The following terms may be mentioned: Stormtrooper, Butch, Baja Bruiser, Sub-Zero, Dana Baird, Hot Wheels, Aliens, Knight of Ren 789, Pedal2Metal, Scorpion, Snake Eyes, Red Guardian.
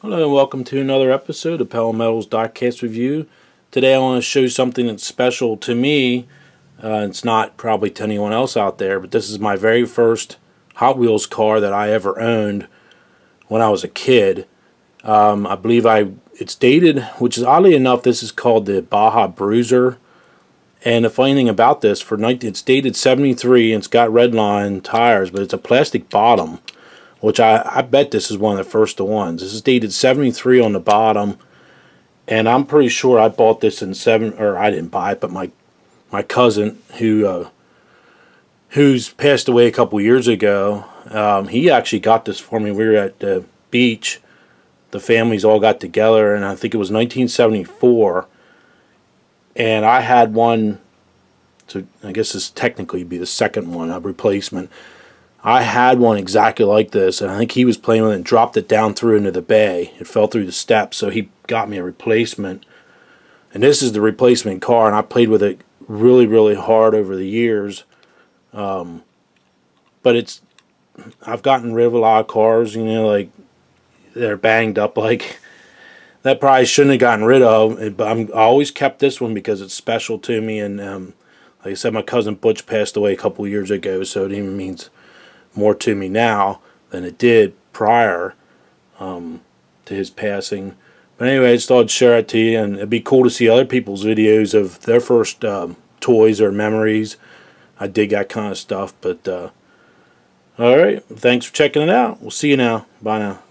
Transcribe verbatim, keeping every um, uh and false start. Hello and welcome to another episode of Pedal two metal dot com review. Today I want to show you something that's special to me. Uh, it's not probably to anyone else out there, but this is my very first Hot Wheels car that I ever owned when I was a kid. Um, I believe I it's dated, which is oddly enough, this is called the Baja Bruiser. And the funny thing about this, for it's dated seventy-three and it's got Redline tires, but it's a plastic bottom. Which I, I bet this is one of the first ones. This is dated seventy-three on the bottom, and I'm pretty sure I bought this in seven, or I didn't buy it, but my my cousin who uh, who's passed away a couple years ago, um, he actually got this for me. We were at the beach, the families all got together, and I think it was nineteen seventy-four, and I had one. So I guess this technically would be the second one, a replacement. I had one exactly like this, and I think he was playing with it and dropped it down through into the bay. It fell through the steps, so he got me a replacement. And this is the replacement car, and I played with it really, really hard over the years. Um, but it's, I've gotten rid of a lot of cars, you know, like they're banged up, like that probably shouldn't have gotten rid of. But I'm, I always kept this one because it's special to me. And um, like I said, my cousin Butch passed away a couple years ago, so it even means more to me now than it did prior um, to his passing. But anyway, I just thought I'd share it to you, and it'd be cool to see other people's videos of their first um, toys or memories. I dig that kind of stuff, but uh, alright, thanks for checking it out. We'll see you now. Bye now.